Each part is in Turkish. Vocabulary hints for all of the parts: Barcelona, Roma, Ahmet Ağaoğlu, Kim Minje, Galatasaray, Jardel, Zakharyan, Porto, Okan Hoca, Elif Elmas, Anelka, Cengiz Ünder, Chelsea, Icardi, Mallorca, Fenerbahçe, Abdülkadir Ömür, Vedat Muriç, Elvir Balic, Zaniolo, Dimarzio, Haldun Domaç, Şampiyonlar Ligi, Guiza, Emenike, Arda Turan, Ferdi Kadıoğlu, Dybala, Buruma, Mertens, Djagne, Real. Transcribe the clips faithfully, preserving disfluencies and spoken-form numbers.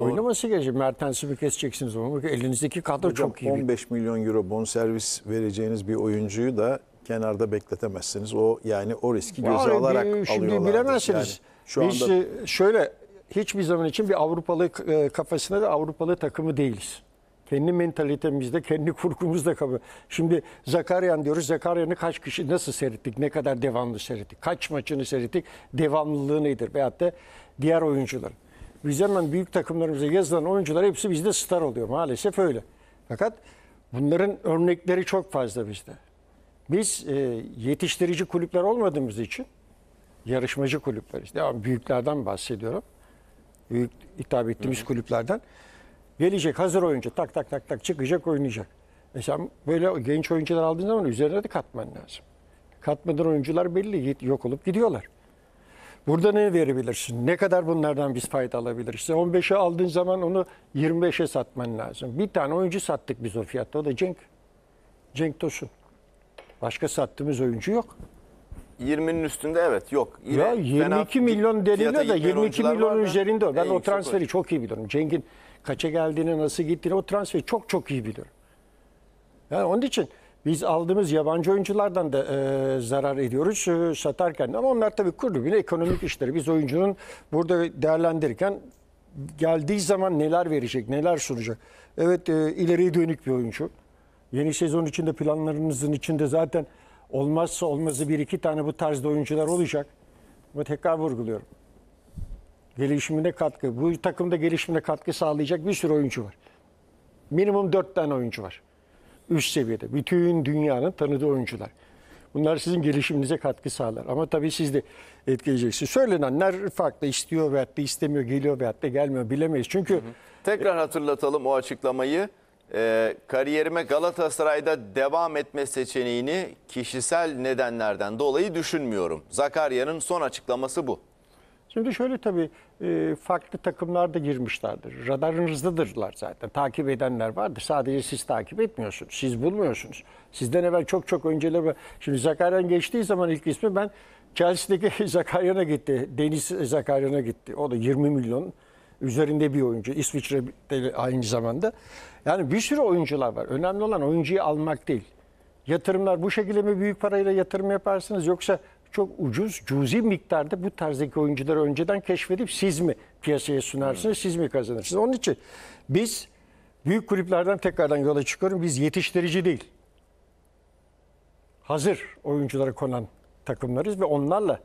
Doğru. Oynaması gelecek. Mertens'i bir keseceksiniz. Elinizdeki kadro hocam, çok iyi. on beş milyon euro bonservis vereceğiniz bir oyuncuyu da kenarda bekletemezsiniz. O yani o riski göze yani, alarak alıyorlar. Şimdi bilemezsiniz. Yani şu biz anda... şöyle hiçbir zaman için bir Avrupalı kafasına da Avrupalı takımı değiliz. Kendi mentalitemizde, kendi kurgumuzda kabul. Şimdi Zakharyan diyoruz. Zakharyan'ı kaç kişi nasıl seyrettik? Ne kadar devamlı seyrettik? Kaç maçını seyrettik? Devamlılığı nedir? Veyahut da diğer oyuncular. Biz hemen büyük takımlarımıza yazılan oyuncular hepsi bizde star oluyor. Maalesef öyle. Fakat bunların örnekleri çok fazla bizde. Biz e, yetiştirici kulüpler olmadığımız için yarışmacı kulüpler işte. Yani büyüklerden bahsediyorum. Büyük hitap ettiğimiz evet. kulüplerden. Gelecek hazır oyuncu tak tak tak tak çıkacak oynayacak. E sen böyle genç oyuncular aldığın zaman üzerine de katman lazım. Katmadan oyuncular belli yok olup gidiyorlar. Burada ne verebilirsin? Ne kadar bunlardan biz fayda alabiliriz? on beşe aldığın zaman onu yirmi beşe satman lazım. Bir tane oyuncu sattık biz o fiyatta. O da Cenk. Cenk Tosun. Başka sattığımız oyuncu yok. yirminin üstünde evet yok. Yine ya yirmi iki milyon dediğinde de yirmi iki milyonun üzerinde o. Ben o transferi oyuncu. Çok iyi biliyorum. Cenk'in kaça geldiğini, nasıl gittiğini o transferi çok çok iyi biliyorum. Yani onun için biz aldığımız yabancı oyunculardan da e, zarar ediyoruz e, satarken. Ama onlar tabii kulübün ekonomik işleri. Biz oyuncunun burada değerlendirirken geldiği zaman neler verecek, neler sunacak. Evet e, ileriye dönük bir oyuncu. Yeni sezon içinde planlarımızın içinde zaten olmazsa olmazı bir iki tane bu tarzda oyuncular olacak. Ama tekrar vurguluyorum. Gelişimine katkı, bu takımda gelişimine katkı sağlayacak bir sürü oyuncu var. Minimum dört tane oyuncu var. Üst seviyede. Bütün dünyanın tanıdığı oyuncular. Bunlar sizin gelişiminize katkı sağlar. Ama tabii siz de etkileyeceksiniz. Söylenenler farklı istiyor veyahut da istemiyor, geliyor veyahut da gelmiyor bilemeyiz. Çünkü hı hı. Tekrar hatırlatalım o açıklamayı. Ee, kariyerime Galatasaray'da devam etme seçeneğini kişisel nedenlerden dolayı düşünmüyorum. Zakarya'nın son açıklaması bu. Şimdi şöyle tabii farklı takımlarda girmişlerdir. Radarınızdadırlar zaten. Takip edenler vardır. Sadece siz takip etmiyorsunuz. Siz bulmuyorsunuz. Sizden evvel çok çok önceleri... Şimdi Zakharyan geçtiği zaman ilk ismi ben Chelsea'deki Zakharyan'a gitti. Deniz Zakharyan'a gitti. O da yirmi milyon üzerinde bir oyuncu. İsviçre'de aynı zamanda. Yani bir sürü oyuncular var. Önemli olan oyuncuyu almak değil. Yatırımlar bu şekilde mi büyük parayla yatırım yaparsınız yoksa... Çok ucuz, cüzi miktarda bu tarzdaki oyuncuları önceden keşfedip siz mi piyasaya sunarsınız, siz mi kazanırsınız? Onun için biz büyük kulüplerden tekrardan yola çıkıyorum. Biz yetiştirici değil, hazır oyunculara konan takımlarız ve onlarla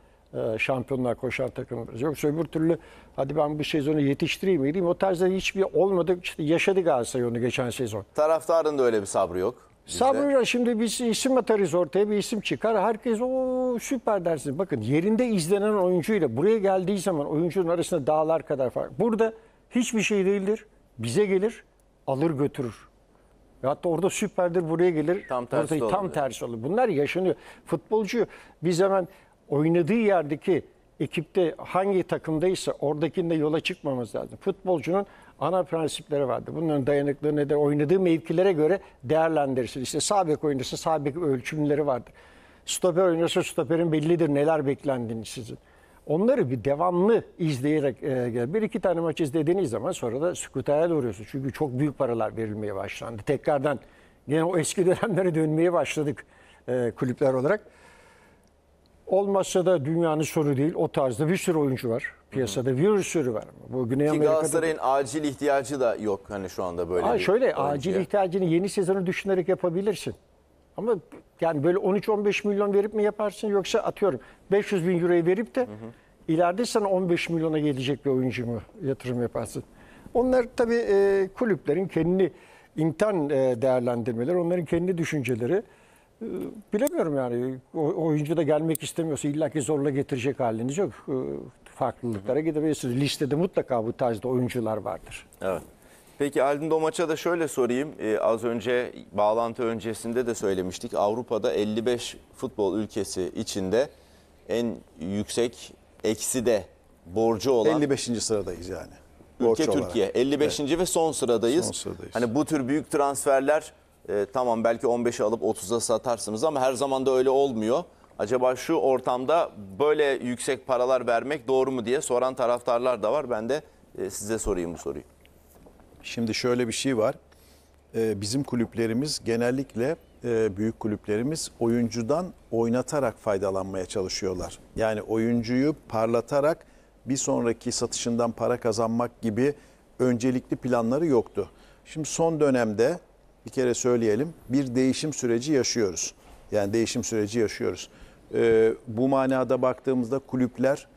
şampiyonluğa koşan takımlarız. Yoksa öbür türlü hadi ben bu sezonu yetiştireyim edeyim o tarzda hiçbir olmadı. İşte yaşadı Galatasaray onu geçen sezon. Taraftarın da öyle bir sabrı yok. Sabrıyla şimdi biz isim atarız ortaya bir isim çıkar. Herkes o süper dersin. Bakın yerinde izlenen oyuncuyla buraya geldiği zaman oyuncunun arasında dağlar kadar fark. Burada hiçbir şey değildir. Bize gelir alır götürür. Hatta orada süperdir buraya gelir. Tam tersi orada, olur. Tam tersi olur. Bunlar yaşanıyor. Futbolcu biz hemen oynadığı yerdeki ekipte hangi takımdaysa oradakinde yola çıkmamız lazım. Futbolcunun ana prensipleri vardı. Bunların dayanıklılığı nedir? Oynadığı mevkilere göre değerlendirirsin. İşte sağ bek oynarsa sağ bek ölçümleri vardır. Stoper oynarsa stoperin bellidir neler beklendiğini sizin. Onları bir devamlı izleyerek e, bir iki tane maç izlediğiniz zaman sonra da skutaya doğruyorsun. Çünkü çok büyük paralar verilmeye başlandı. Tekrardan yine o eski dönemlere dönmeye başladık e, kulüpler olarak. Olmazsa da dünyanın sonu değil. O tarzda bir sürü oyuncu var. Piyasada bir sürü var. Bu Güney Amerika'da Galatasaray'ın acil ihtiyacı da yok hani şu anda böyle. Ha şöyle acil ihtiyacını yeni sezonu düşünerek yapabilirsin. Ama yani böyle on üç on beş milyon verip mi yaparsın yoksa atıyorum beş yüz bin euroyu verip de hı hı. ileride sana on beş milyona gelecek bir oyuncu mu yatırım yaparsın. Onlar tabii e, kulüplerin kendi intern e, değerlendirmeleri, onların kendi düşünceleri. Bilemiyorum yani o oyuncu da gelmek istemiyorsa illaki zorla getirecek haliniz yok. Farklılıklara gidebilirsiniz. Listede mutlaka bu tarzda oyuncular vardır. Evet. Peki Haldun Domaç'a da şöyle sorayım. Ee, az önce bağlantı öncesinde de söylemiştik. Avrupa'da elli beş futbol ülkesi içinde en yüksek eksi de borcu olan elli beşinci sıradayız yani. Ülke borç Türkiye olarak. elli beşinci evet. ve son sıradayız. son sıradayız. Hani bu tür büyük transferler Ee, tamam belki on beşe alıp otuza satarsınız ama her zaman da öyle olmuyor. Acaba şu ortamda böyle yüksek paralar vermek doğru mu diye soran taraftarlar da var. Ben de e, size sorayım bu soruyu. Şimdi şöyle bir şey var. Bizim kulüplerimiz genellikle büyük kulüplerimiz oyuncudan oynatarak faydalanmaya çalışıyorlar. Yani oyuncuyu parlatarak bir sonraki satışından para kazanmak gibi öncelikli planları yoktu. Şimdi son dönemde bir kere söyleyelim bir değişim süreci yaşıyoruz. Yani değişim süreci yaşıyoruz. Bu manada baktığımızda kulüpler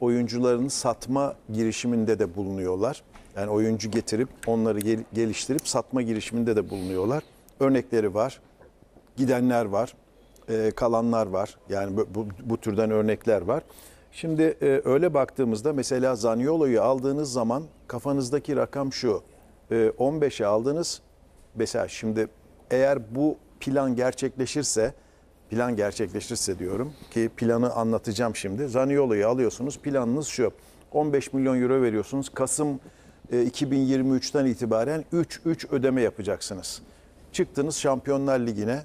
oyuncularını satma girişiminde de bulunuyorlar. Yani oyuncu getirip onları gel- geliştirip satma girişiminde de bulunuyorlar. Örnekleri var. Gidenler var. E, kalanlar var. Yani bu, bu, bu türden örnekler var. Şimdi e, öyle baktığımızda mesela Zaniolo'yu aldığınız zaman kafanızdaki rakam şu. E, on beşe aldınız. Mesela şimdi eğer bu plan gerçekleşirse plan gerçekleşirse diyorum ki planı anlatacağım şimdi. Zaniolo'yu alıyorsunuz. Planınız şu. on beş milyon euro veriyorsunuz. Kasım iki bin yirmi üçten itibaren üç üç ödeme yapacaksınız. Çıktınız Şampiyonlar Ligi'ne,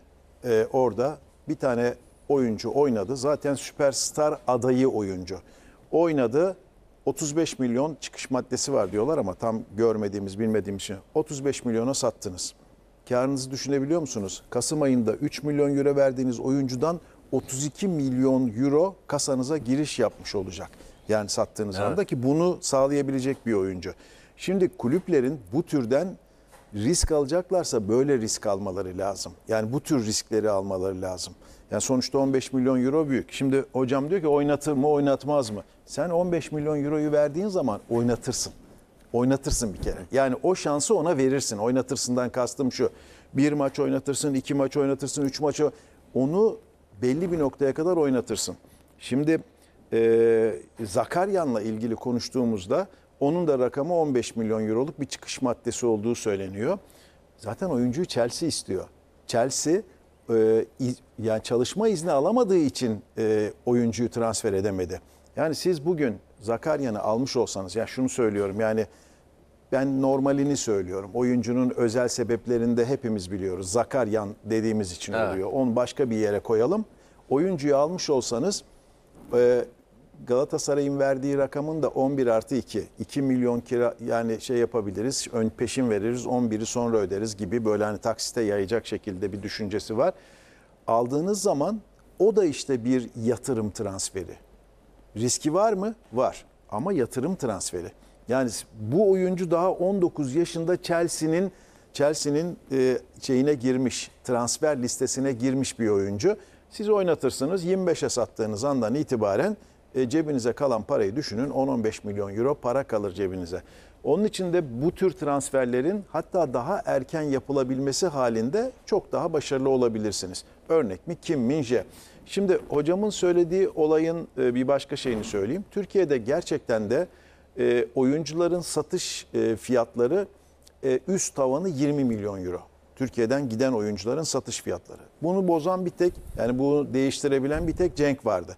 e, orada bir tane oyuncu oynadı. Zaten süperstar adayı oyuncu. Oynadı, otuz beş milyon çıkış maddesi var diyorlar ama tam görmediğimiz, bilmediğimiz için. otuz beş milyona sattınız. Kârınızı düşünebiliyor musunuz? Kasım ayında üç milyon euro verdiğiniz oyuncudan otuz iki milyon euro kasanıza giriş yapmış olacak. Yani sattığınız evet. anda ki bunu sağlayabilecek bir oyuncu. Şimdi kulüplerin bu türden risk alacaklarsa böyle risk almaları lazım. Yani bu tür riskleri almaları lazım. Yani sonuçta on beş milyon euro büyük. Şimdi hocam diyor ki oynatır mı oynatmaz mı? Sen on beş milyon euroyu verdiğin zaman oynatırsın. Oynatırsın bir kere. Yani o şansı ona verirsin. Oynatırsından kastım şu. Bir maç oynatırsın, iki maç oynatırsın, üç maç oynatırsın. Onu belli bir noktaya kadar oynatırsın. Şimdi e, Zakharyan'la ilgili konuştuğumuzda onun da rakamı on beş milyon euroluk bir çıkış maddesi olduğu söyleniyor. Zaten oyuncuyu Chelsea istiyor. Chelsea e, iz, yani çalışma izni alamadığı için e, oyuncuyu transfer edemedi. Yani siz bugün Zakharyan'ı almış olsanız, yani şunu söylüyorum, yani ben normalini söylüyorum. Oyuncunun özel sebeplerini de hepimiz biliyoruz. Zakharyan dediğimiz için evet. oluyor. Onu başka bir yere koyalım. Oyuncuyu almış olsanız E, Galatasaray'ın verdiği rakamın da on bir artı iki. iki milyon kira yani şey yapabiliriz, ön peşin veririz, on biri sonra öderiz gibi böyle hani taksite yayacak şekilde bir düşüncesi var. Aldığınız zaman o da işte bir yatırım transferi. Riski var mı? Var. Ama yatırım transferi. Yani bu oyuncu daha on dokuz yaşında Chelsea'nin Chelsea'nin şeyine girmiş, transfer listesine girmiş bir oyuncu. Siz oynatırsınız, yirmi beşe sattığınız andan itibaren E, cebinize kalan parayı düşünün, on on beş milyon euro para kalır cebinize. Onun için de bu tür transferlerin hatta daha erken yapılabilmesi halinde çok daha başarılı olabilirsiniz. Örnek mi? Kim Minje. Şimdi hocamın söylediği olayın e, bir başka şeyini söyleyeyim. Türkiye'de gerçekten de e, oyuncuların satış e, fiyatları e, üst tavanı yirmi milyon euro. Türkiye'den giden oyuncuların satış fiyatları. Bunu bozan bir tek, yani bunu değiştirebilen bir tek Cenk vardı.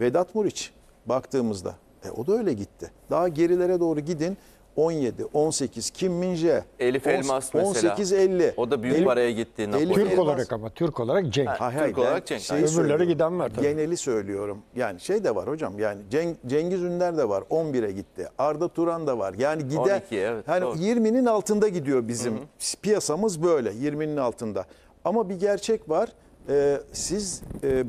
Vedat Muriç baktığımızda e, o da öyle gitti. Daha gerilere doğru gidin. on yedi, on sekiz, Kim Minje, Elif Elmas mesela. on sekiz elli. O da büyük Elif, paraya gitti. Napoli. Türk Elmas. olarak ama Türk olarak Cenk. Ha, Türk ben olarak Cenk. Şey Ömürleri giden var tabii. Geneli söylüyorum. Yani şey de var hocam. Yani Ceng, Cengiz Ünder de var. on bire gitti. Arda Turan da var. Yani gider. on iki, evet, hani yirminin altında gidiyor bizim. Hı hı. Piyasamız böyle. yirminin altında. Ama bir gerçek var. Ee, siz E,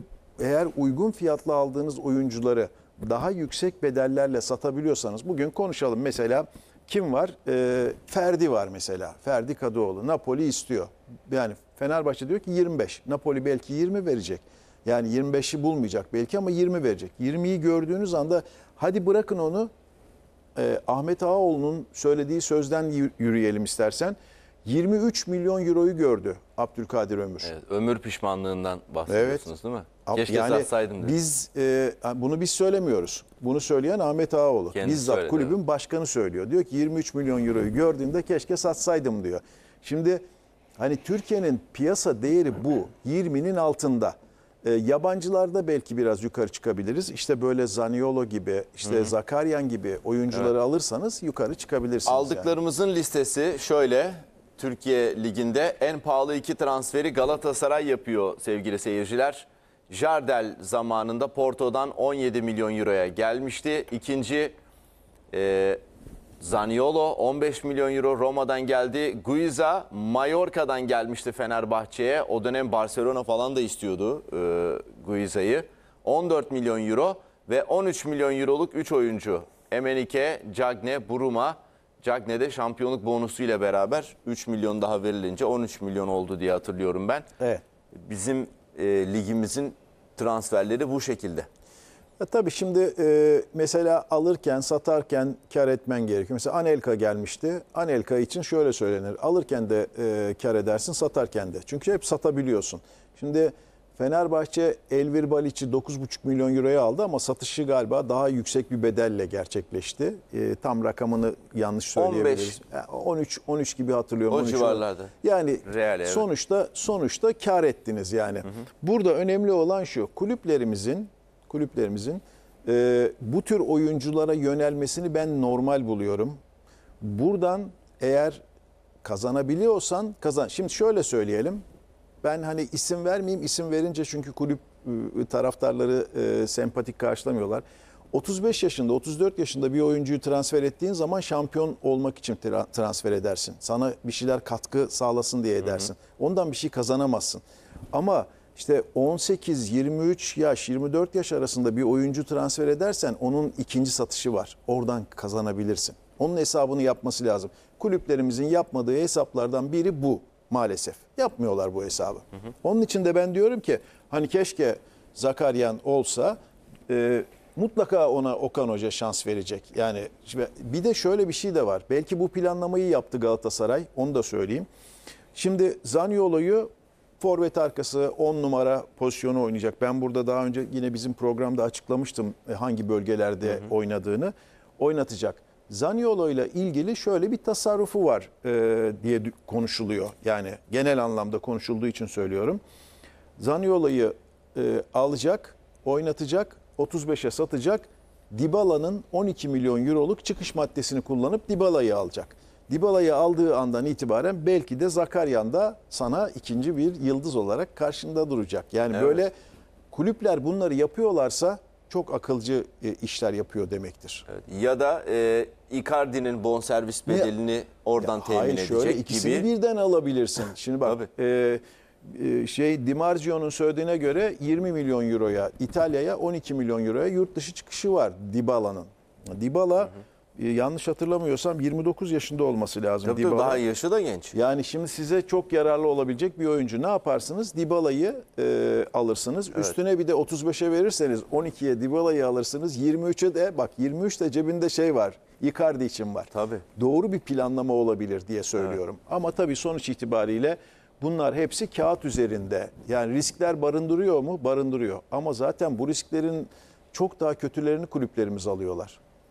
eğer uygun fiyatla aldığınız oyuncuları daha yüksek bedellerle satabiliyorsanız, bugün konuşalım mesela kim var? E, Ferdi var mesela. Ferdi Kadıoğlu. Napoli istiyor. Yani Fenerbahçe diyor ki yirmi beş. Napoli belki yirmi verecek. Yani yirmi beşi bulmayacak belki ama yirmi verecek. yirmiyi gördüğünüz anda hadi bırakın onu. E, Ahmet Ağaoğlu'nun söylediği sözden yürüyelim istersen. yirmi üç milyon euroyu gördü Abdülkadir Ömür. Evet, Ömür pişmanlığından bahsediyorsunuz evet. değil mi? Keşke yani satsaydım dedi. Biz e, bunu biz söylemiyoruz. Bunu söyleyen Ahmet Ağaoğlu. Kendisi bizzat söyledi, kulübün evet. başkanı söylüyor. Diyor ki yirmi üç milyon euroyu gördüğümde keşke satsaydım diyor. Şimdi hani Türkiye'nin piyasa değeri bu. yirminin altında. E, yabancılarda belki biraz yukarı çıkabiliriz. İşte böyle Zaniolo gibi, işte Hı-hı. Zakharyan gibi oyuncuları evet. alırsanız yukarı çıkabilirsiniz. Aldıklarımızın yani. listesi şöyle. Türkiye Ligi'nde en pahalı iki transferi Galatasaray yapıyor sevgili seyirciler. Jardel zamanında Porto'dan on yedi milyon euroya gelmişti. İkinci e, Zaniolo on beş milyon euro Roma'dan geldi. Guiza Mallorca'dan gelmişti Fenerbahçe'ye. O dönem Barcelona falan da istiyordu e, Guiza'yı. on dört milyon euro ve on üç milyon euroluk üç oyuncu. Emenike, Djagne, Buruma. Djagne de şampiyonluk bonusuyla beraber üç milyon daha verilince on üç milyon oldu diye hatırlıyorum ben. Evet. Bizim e, ligimizin transferleri bu şekilde. E tabii şimdi e, mesela alırken, satarken kar etmen gerekiyor. Mesela Anelka gelmişti. Anelka için şöyle söylenir. Alırken de e, kar edersin, satarken de. Çünkü hep satabiliyorsun. Şimdi Fenerbahçe Elvir Balic'i dokuz buçuk milyon euroya aldı ama satışı galiba daha yüksek bir bedelle gerçekleşti. E, tam rakamını yanlış söyleyebiliriz. on beş. on üç on üç gibi hatırlıyorum. O civarlarda. Yani Real, sonuçta evet. sonuçta kar ettiniz yani. Hı hı. Burada önemli olan şu. Kulüplerimizin kulüplerimizin e, bu tür oyunculara yönelmesini ben normal buluyorum. Buradan eğer kazanabiliyorsan kazan. Şimdi şöyle söyleyelim. Ben hani isim vermeyeyim, isim verince çünkü kulüp taraftarları e, sempatik karşılamıyorlar. otuz beş yaşında, otuz dört yaşında bir oyuncuyu transfer ettiğin zaman şampiyon olmak için tra transfer edersin. Sana bir şeyler katkı sağlasın diye edersin. Hı hı. Ondan bir şey kazanamazsın. Ama işte on sekiz yirmi üç yaş, yirmi dört yaş arasında bir oyuncu transfer edersen onun ikinci satışı var. Oradan kazanabilirsin. Onun hesabını yapması lazım. Kulüplerimizin yapmadığı hesaplardan biri bu. Maalesef yapmıyorlar bu hesabı. Hı hı. Onun için de ben diyorum ki hani keşke Zakharyan olsa e, mutlaka ona Okan Hoca şans verecek. Yani şimdi bir de şöyle bir şey de var. Belki bu planlamayı yaptı Galatasaray. Onu da söyleyeyim. Şimdi Zaniolo'yu forvet arkası on numara pozisyonu oynayacak. Ben burada daha önce yine bizim programda açıklamıştım hangi bölgelerde hı hı. oynadığını oynatacak. Zaniolo ile ilgili şöyle bir tasarrufu var e, diye konuşuluyor. Yani genel anlamda konuşulduğu için söylüyorum. Zaniolo'yu e, alacak, oynatacak, otuz beşe satacak. Dybala'nın on iki milyon euroluk çıkış maddesini kullanıp Dybala'yı alacak. Dybala'yı aldığı andan itibaren belki de Zakharyan da sana ikinci bir yıldız olarak karşında duracak. Yani evet. böyle kulüpler bunları yapıyorlarsa... Çok akılcı işler yapıyor demektir. Evet, ya da e, Icardi'nin bonservis bedelini ya, oradan ya temin hayır, edecek şöyle, gibi. İkisini birden alabilirsin. Şimdi bak e, e, şey Di Marzio'nun söylediğine göre yirmi milyon euroya, İtalya'ya on iki milyon euroya yurt dışı çıkışı var Dybala'nın. Dybala e, yanlış hatırlamıyorsam yirmi dokuz yaşında olması lazım. Tabii daha yaşı da genç. Yani şimdi size çok yararlı olabilecek bir oyuncu. Ne yaparsınız? Dybala'yı e, alırsınız. Evet. Üstüne bir de otuz beşe verirseniz on ikiye Dybala'yı alırsınız. yirmi üçe de bak yirmi üçte cebinde şey var. Icardi için var. Tabii. Doğru bir planlama olabilir diye söylüyorum. Evet. Ama tabii sonuç itibariyle bunlar hepsi kağıt üzerinde. Yani riskler barındırıyor mu? Barındırıyor. Ama zaten bu risklerin çok daha kötülerini kulüplerimiz alıyorlar.